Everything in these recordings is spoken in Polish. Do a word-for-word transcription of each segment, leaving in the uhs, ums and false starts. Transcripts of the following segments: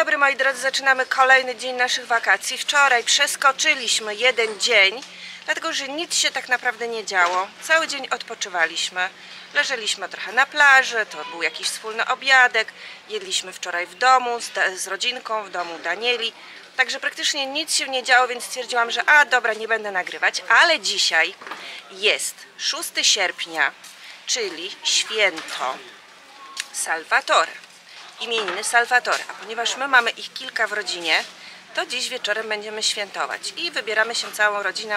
dobry moi drodzy, zaczynamy kolejny dzień naszych wakacji. Wczoraj przeskoczyliśmy jeden dzień, dlatego że nic się tak naprawdę nie działo. Cały dzień odpoczywaliśmy. Leżeliśmy trochę na plaży, to był jakiś wspólny obiadek. Jedliśmy wczoraj w domu z, z rodzinką, w domu Danieli. Także praktycznie nic się nie działo, więc stwierdziłam, że a dobra, nie będę nagrywać. Ale dzisiaj jest szóstego sierpnia, czyli święto Salvatore. Imieniny Salvatore. A ponieważ my mamy ich kilka w rodzinie, to dziś wieczorem będziemy świętować i wybieramy się całą rodziną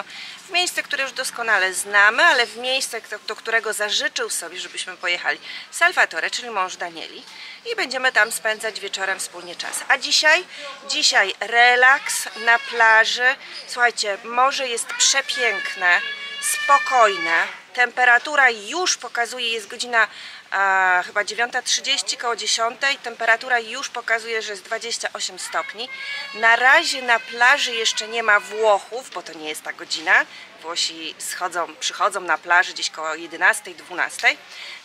w miejsce, które już doskonale znamy, ale w miejsce, do którego zażyczył sobie, żebyśmy pojechali Salvatore, czyli mąż Danieli, i będziemy tam spędzać wieczorem wspólnie czas. A dzisiaj? Dzisiaj relaks na plaży. Słuchajcie, morze jest przepiękne, spokojne, temperatura już pokazuje, jest godzina A, chyba dziewiąta trzydzieści, koło dziesiątej, temperatura już pokazuje, że jest dwadzieścia osiem stopni. Na razie na plaży jeszcze nie ma Włochów, bo to nie jest ta godzina. Włosi schodzą, przychodzą na plaży gdzieś koło jedenastej, dwunastej.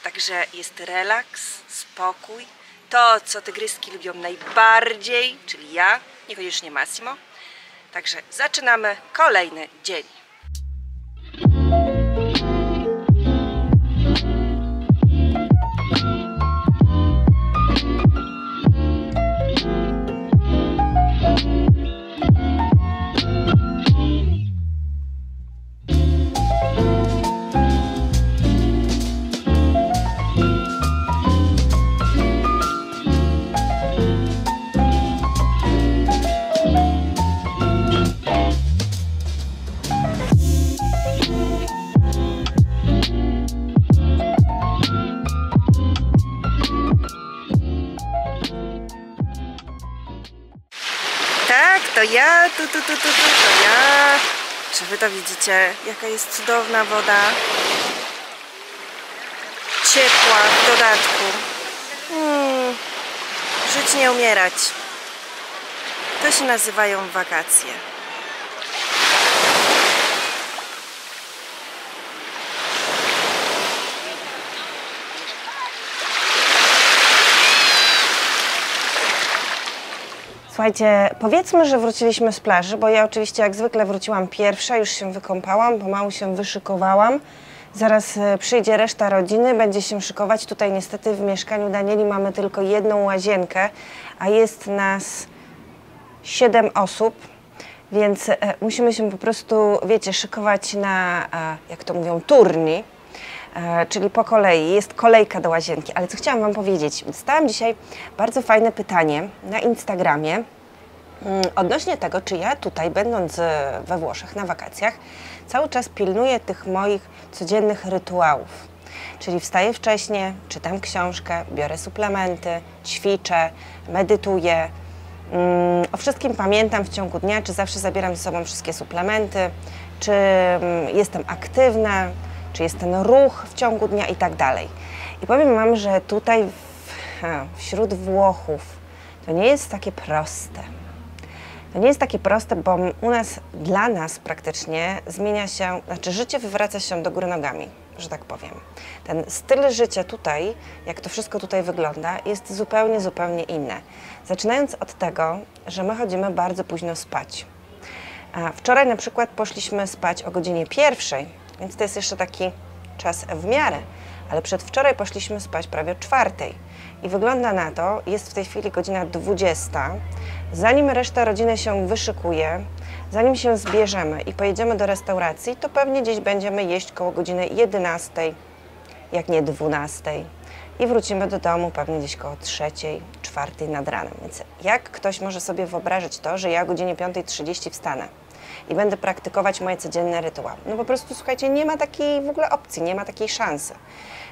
Także jest relaks, spokój. To, co tygryski lubią najbardziej, czyli ja, niekoniecznie Massimo. Także zaczynamy kolejny dzień. To ja, tu, tu, tu, tu, tu, to ja. Czy wy to widzicie? Jaka jest cudowna woda. Ciepła w dodatku. Mm, żyć nie umierać. To się nazywają wakacje. Słuchajcie, powiedzmy, że wróciliśmy z plaży, bo ja oczywiście jak zwykle wróciłam pierwsza, już się wykąpałam, pomału się wyszykowałam. Zaraz przyjdzie reszta rodziny, będzie się szykować. Tutaj niestety w mieszkaniu Danieli mamy tylko jedną łazienkę, a jest nas siedem osób, więc musimy się po prostu, wiecie, szykować na, jak to mówią, turni. Czyli po kolei, jest kolejka do łazienki. Ale co chciałam wam powiedzieć, dostałam dzisiaj bardzo fajne pytanie na Instagramie odnośnie tego, czy ja tutaj, będąc we Włoszech na wakacjach, cały czas pilnuję tych moich codziennych rytuałów. Czyli wstaję wcześnie, czytam książkę, biorę suplementy, ćwiczę, medytuję. O wszystkim pamiętam w ciągu dnia, czy zawsze zabieram ze sobą wszystkie suplementy, czy jestem aktywna, czy jest ten ruch w ciągu dnia i tak dalej. I powiem wam, że tutaj w, wśród Włochów to nie jest takie proste. To nie jest takie proste, bo u nas, dla nas praktycznie zmienia się, znaczy życie wywraca się do góry nogami, że tak powiem. Ten styl życia tutaj, jak to wszystko tutaj wygląda, jest zupełnie, zupełnie inne. Zaczynając od tego, że my chodzimy bardzo późno spać. A wczoraj na przykład poszliśmy spać o godzinie pierwszej. Więc to jest jeszcze taki czas w miarę, ale przedwczoraj poszliśmy spać prawie o czwartej i wygląda na to, jest w tej chwili godzina dwudziesta, zanim reszta rodziny się wyszykuje, zanim się zbierzemy i pojedziemy do restauracji, to pewnie gdzieś będziemy jeść koło godziny jedenastej, jak nie dwunastej, i wrócimy do domu pewnie gdzieś koło trzeciej, czwartej nad ranem. Więc jak ktoś może sobie wyobrazić to, że ja o godzinie piątej trzydzieści wstanę i będę praktykować moje codzienne rytuały? No po prostu, słuchajcie, nie ma takiej w ogóle opcji, nie ma takiej szansy.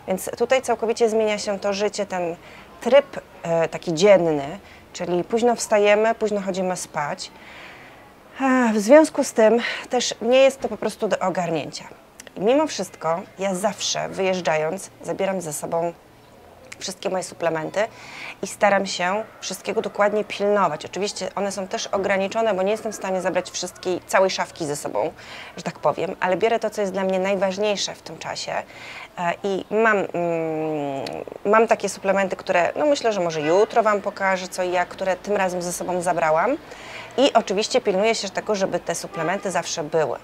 Więc tutaj całkowicie zmienia się to życie, ten tryb e, taki dzienny, czyli późno wstajemy, późno chodzimy spać. Ech, w związku z tym też nie jest to po prostu do ogarnięcia. I mimo wszystko ja zawsze, wyjeżdżając, zabieram ze sobą wszystkie moje suplementy i staram się wszystkiego dokładnie pilnować. Oczywiście one są też ograniczone, bo nie jestem w stanie zabrać wszystkiej, całej szafki ze sobą, że tak powiem, ale biorę to, co jest dla mnie najważniejsze w tym czasie i mam, mm, mam takie suplementy, które no myślę, że może jutro Wam pokażę, co i jak, które tym razem ze sobą zabrałam. I oczywiście pilnuję się tego, żeby te suplementy zawsze były.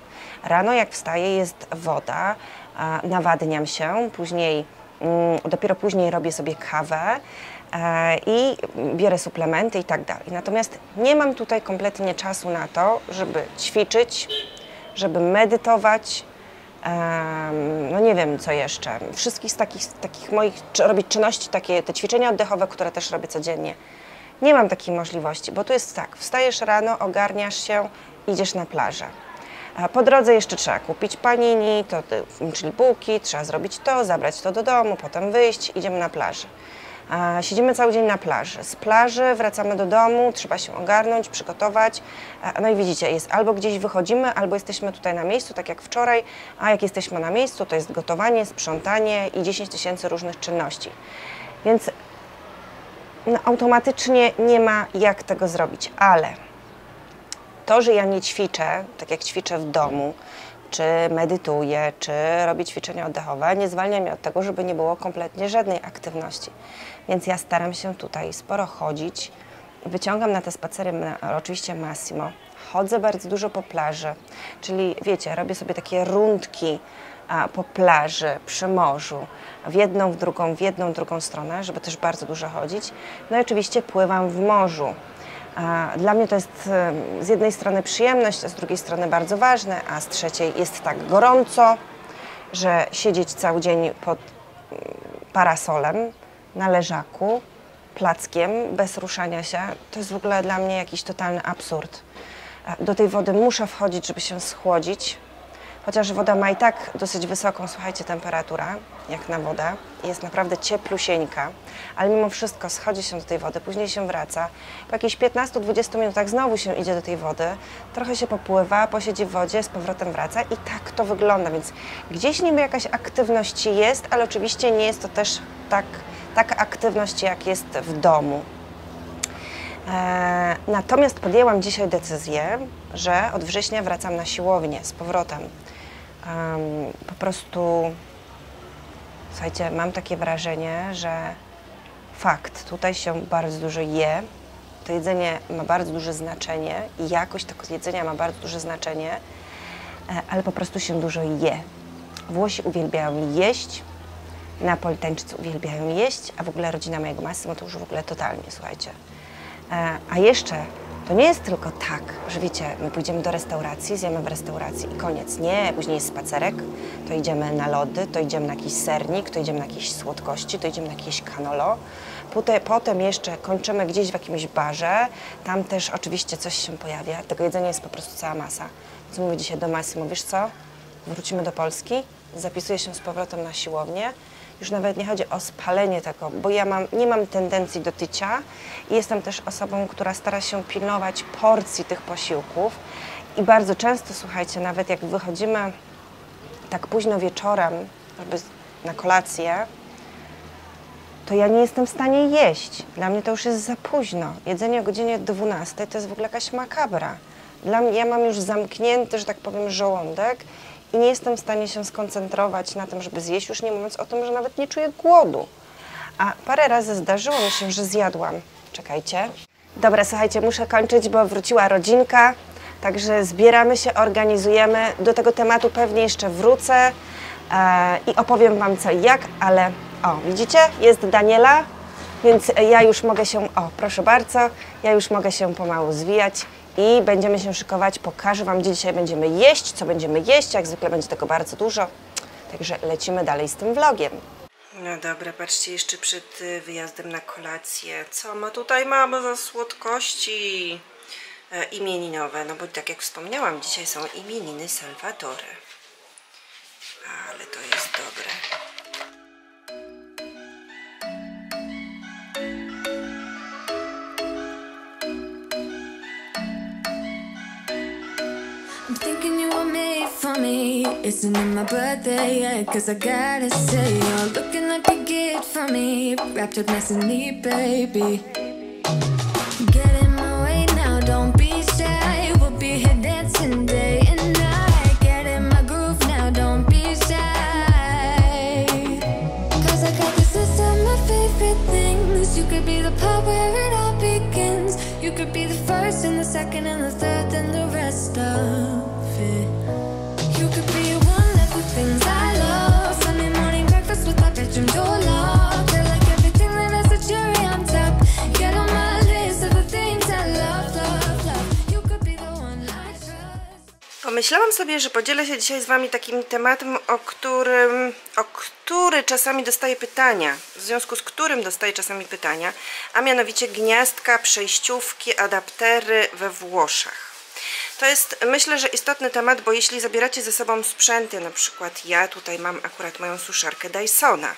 Rano jak wstaję jest woda, nawadniam się, później, dopiero później robię sobie kawę i biorę suplementy i tak dalej. Natomiast nie mam tutaj kompletnie czasu na to, żeby ćwiczyć, żeby medytować, no nie wiem co jeszcze, wszystkich z takich, takich moich, robić czynności, takie te ćwiczenia oddechowe, które też robię codziennie. Nie mam takiej możliwości, bo tu jest tak, wstajesz rano, ogarniasz się, idziesz na plażę. Po drodze jeszcze trzeba kupić panini, to, czyli bułki, trzeba zrobić to, zabrać to do domu, potem wyjść, idziemy na plażę. Siedzimy cały dzień na plaży. Z plaży wracamy do domu, trzeba się ogarnąć, przygotować. No i widzicie, jest albo gdzieś wychodzimy, albo jesteśmy tutaj na miejscu, tak jak wczoraj, a jak jesteśmy na miejscu, to jest gotowanie, sprzątanie i dziesięć tysięcy różnych czynności. Więc no, automatycznie nie ma jak tego zrobić, ale to, że ja nie ćwiczę, tak jak ćwiczę w domu, czy medytuję, czy robię ćwiczenia oddechowe, nie zwalnia mnie od tego, żeby nie było kompletnie żadnej aktywności. Więc ja staram się tutaj sporo chodzić, wyciągam na te spacery oczywiście Massimo, chodzę bardzo dużo po plaży, czyli wiecie, robię sobie takie rundki po plaży, przy morzu, w jedną, w drugą, w jedną, w drugą stronę, żeby też bardzo dużo chodzić. No i oczywiście pływam w morzu. Dla mnie to jest z jednej strony przyjemność, a z drugiej strony bardzo ważne, a z trzeciej jest tak gorąco, że siedzieć cały dzień pod parasolem, na leżaku, plackiem, bez ruszania się, to jest w ogóle dla mnie jakiś totalny absurd. Do tej wody muszę wchodzić, żeby się schłodzić. Chociaż woda ma i tak dosyć wysoką, słuchajcie, temperaturę, jak na wodę, jest naprawdę cieplusieńka, ale mimo wszystko schodzi się do tej wody, później się wraca, po jakichś piętnastu do dwudziestu minutach znowu się idzie do tej wody, trochę się popływa, posiedzi w wodzie, z powrotem wraca i tak to wygląda, więc gdzieś niby jakaś aktywność jest, ale oczywiście nie jest to też tak, taka aktywność, jak jest w domu. Eee, natomiast podjęłam dzisiaj decyzję, że od września wracam na siłownię z powrotem. Um, po prostu, słuchajcie, mam takie wrażenie, że fakt, tutaj się bardzo dużo je, to jedzenie ma bardzo duże znaczenie i jakość tego jedzenia ma bardzo duże znaczenie, ale po prostu się dużo je. Włosi uwielbiają jeść, Neapolitańczycy uwielbiają jeść, a w ogóle rodzina mojego Massimo to już w ogóle totalnie, słuchajcie. A jeszcze to nie jest tylko tak, że wiecie, my pójdziemy do restauracji, zjemy w restauracji i koniec. Nie, później jest spacerek, to idziemy na lody, to idziemy na jakiś sernik, to idziemy na jakieś słodkości, to idziemy na jakieś canolo. Potem jeszcze kończymy gdzieś w jakimś barze, tam też oczywiście coś się pojawia. Tego jedzenia jest po prostu cała masa. Więc mówię dzisiaj do Massimo, wiesz co, wrócimy do Polski, zapisuję się z powrotem na siłownię. Już nawet nie chodzi o spalenie tego, bo ja mam, nie mam tendencji do tycia i jestem też osobą, która stara się pilnować porcji tych posiłków i bardzo często, słuchajcie, nawet jak wychodzimy tak późno wieczorem żeby na kolację, to ja nie jestem w stanie jeść. Dla mnie to już jest za późno. Jedzenie o godzinie dwunastej to jest w ogóle jakaś makabra. Dla mnie, ja mam już zamknięty, że tak powiem, żołądek i nie jestem w stanie się skoncentrować na tym, żeby zjeść, już nie mówiąc o tym, że nawet nie czuję głodu. A parę razy zdarzyło mi się, że zjadłam. Czekajcie. Dobra, słuchajcie, muszę kończyć, bo wróciła rodzinka, także zbieramy się, organizujemy. Do tego tematu pewnie jeszcze wrócę e, i opowiem Wam co i jak, ale o, widzicie, jest Daniela, więc ja już mogę się, o, proszę bardzo, ja już mogę się pomału zwijać. I będziemy się szykować, pokażę Wam, gdzie dzisiaj będziemy jeść, co będziemy jeść, jak zwykle będzie tego bardzo dużo. Także lecimy dalej z tym vlogiem. No dobra, patrzcie, jeszcze przed wyjazdem na kolację, co my tutaj mamy za słodkości e, imieninowe, no bo tak jak wspomniałam, dzisiaj są imieniny Salvatore. Ale to jest dobre. I'm thinking you are me, for me. Isn't it my birthday yet? Cause I gotta say, you're looking like a gift for me. Wrapped up nice and neat, baby. Get in my way now, don't be shy. We'll be here dancing day and night. Get in my groove now, don't be shy. Cause I got this list of my favorite things. You could be the part where it all begins. You could be the first and the second and the third and the rest of. You could be one of the things I love. Sunday morning breakfast with my bedroom door locked. Feel like everything that has a cherry on top. Get on my list of the things I love, love, love. You could be the one I trust. Pomyślałam sobie, że podzielę się dzisiaj z wami takim tematem, o którym, o który czasami dostaję pytania, w związku z którym dostaję czasami pytania, a mianowicie gniazdka, przejściówki, adaptery we Włoszech. To jest, myślę, że istotny temat, bo jeśli zabieracie ze sobą sprzęty, na przykład ja tutaj mam akurat moją suszarkę Dysona,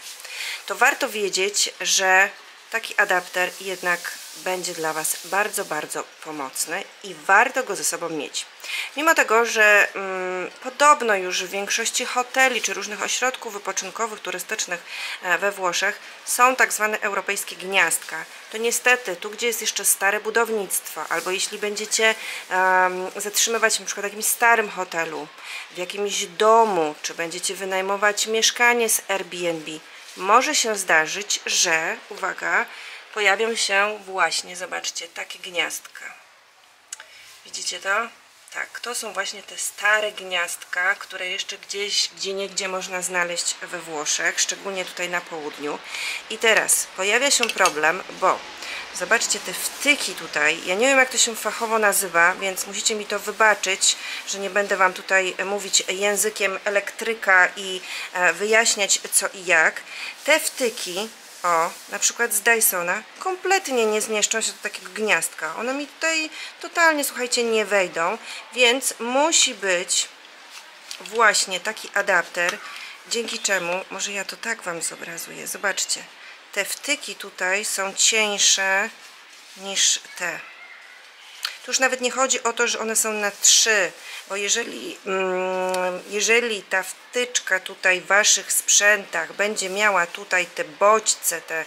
to warto wiedzieć, że taki adapter jednak będzie dla was bardzo, bardzo pomocny i warto go ze sobą mieć. Mimo tego, że hmm, podobno już w większości hoteli czy różnych ośrodków wypoczynkowych, turystycznych we Włoszech są tak zwane europejskie gniazdka, to niestety tu, gdzie jest jeszcze stare budownictwo, albo jeśli będziecie um, zatrzymywać się na przykład w jakimś starym hotelu, w jakimś domu, czy będziecie wynajmować mieszkanie z Airbnb, może się zdarzyć, że, uwaga, pojawią się właśnie, zobaczcie, takie gniazdka. Widzicie to? Tak, to są właśnie te stare gniazdka, które jeszcze gdzieś, gdzieniegdzie można znaleźć we Włoszech, szczególnie tutaj na południu. I teraz pojawia się problem, bo zobaczcie te wtyki tutaj. Ja nie wiem, jak to się fachowo nazywa, więc musicie mi to wybaczyć, że nie będę wam tutaj mówić językiem elektryka i wyjaśniać co i jak. Te wtyki, o, na przykład z Dysona, kompletnie nie zmieszczą się do takiego gniazdka. One mi tutaj totalnie, słuchajcie, nie wejdą, więc musi być właśnie taki adapter, dzięki czemu, może ja to tak wam zobrazuję, zobaczcie, te wtyki tutaj są cieńsze niż te. Tu już nawet nie chodzi o to, że one są na trzy, bo jeżeli, jeżeli ta wtyczka tutaj w waszych sprzętach będzie miała tutaj te bodźce, te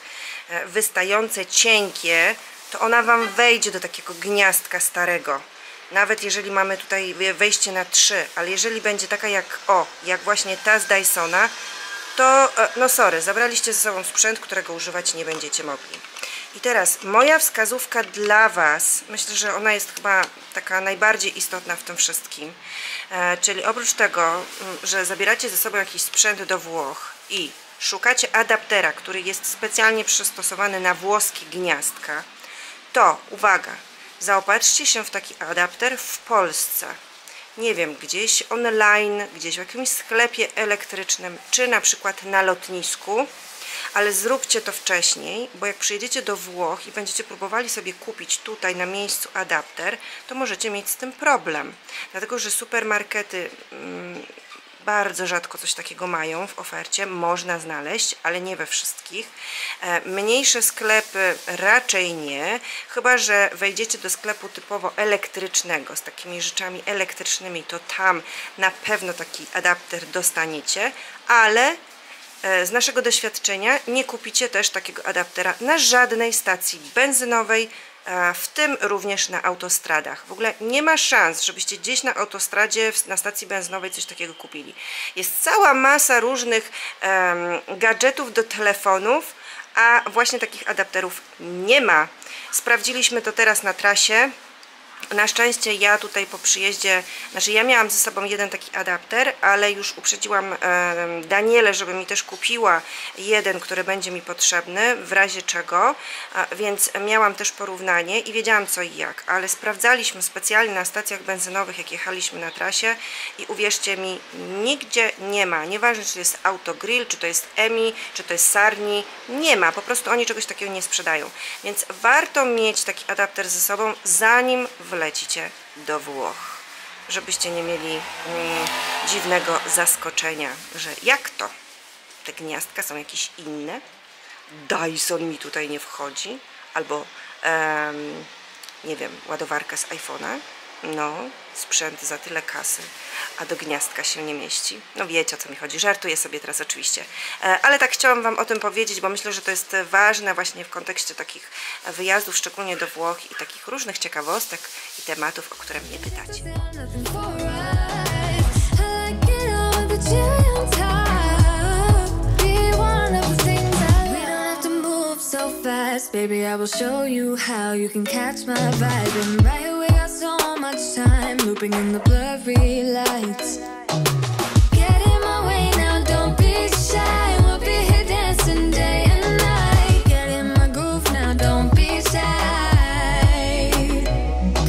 wystające cienkie, to ona wam wejdzie do takiego gniazdka starego. Nawet jeżeli mamy tutaj wejście na trzy, ale jeżeli będzie taka jak, o, jak właśnie ta z Dysona, to no sorry, zabraliście ze sobą sprzęt, którego używać nie będziecie mogli. I teraz moja wskazówka dla was, myślę, że ona jest chyba taka najbardziej istotna w tym wszystkim, e, czyli oprócz tego, że zabieracie ze sobą jakiś sprzęt do Włoch i szukacie adaptera, który jest specjalnie przystosowany na włoskie gniazdka, to uwaga, zaopatrzcie się w taki adapter w Polsce. Nie wiem, gdzieś online, gdzieś w jakimś sklepie elektrycznym, czy na przykład na lotnisku. Ale zróbcie to wcześniej, bo jak przyjedziecie do Włoch i będziecie próbowali sobie kupić tutaj na miejscu adapter, to możecie mieć z tym problem. Dlatego, że supermarkety mm, bardzo rzadko coś takiego mają w ofercie, można znaleźć, ale nie we wszystkich. E, mniejsze sklepy raczej nie, chyba że wejdziecie do sklepu typowo elektrycznego, z takimi rzeczami elektrycznymi, to tam na pewno taki adapter dostaniecie, ale z naszego doświadczenia nie kupicie też takiego adaptera na żadnej stacji benzynowej, w tym również na autostradach. W ogóle nie ma szans, żebyście gdzieś na autostradzie, na stacji benzynowej coś takiego kupili. Jest cała masa różnych um, gadżetów do telefonów, a właśnie takich adapterów nie ma. Sprawdziliśmy to teraz na trasie. Na szczęście ja tutaj po przyjeździe, znaczy ja miałam ze sobą jeden taki adapter, ale już uprzedziłam e, Danielę, żeby mi też kupiła jeden, który będzie mi potrzebny, w razie czego, e, więc miałam też porównanie i wiedziałam co i jak, ale sprawdzaliśmy specjalnie na stacjach benzynowych, jak jechaliśmy na trasie i uwierzcie mi, nigdzie nie ma, nieważne czy to jest Autogrill, czy to jest Emi, czy to jest Sarni, nie ma, po prostu oni czegoś takiego nie sprzedają, więc warto mieć taki adapter ze sobą, zanim wlecicie do Włoch, żebyście nie mieli mm, dziwnego zaskoczenia, że jak to? Te gniazdka są jakieś inne? Dyson mi tutaj nie wchodzi? Albo, em, nie wiem, ładowarka z iPhone'a? No, sprzęt za tyle kasy, a do gniazdka się nie mieści. No wiecie, o co mi chodzi, żartuję sobie teraz oczywiście. Ale tak chciałam wam o tym powiedzieć, bo myślę, że to jest ważne właśnie w kontekście takich wyjazdów, szczególnie do Włoch i takich różnych ciekawostek i tematów, o które mnie pytacie. Time looping in the blurry lights. Get in my way now, don't be shy. We'll be here dancing day and night. Get in my groove now, don't be shy.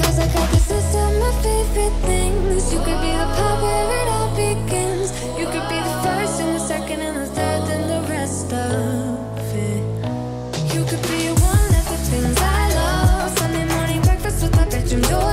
Cause I got the system of favorite things. You could be the part where it all begins. You could be the first and the second and the third and the rest of it. You could be one of the things I love. Sunday morning breakfast with my bedroom door.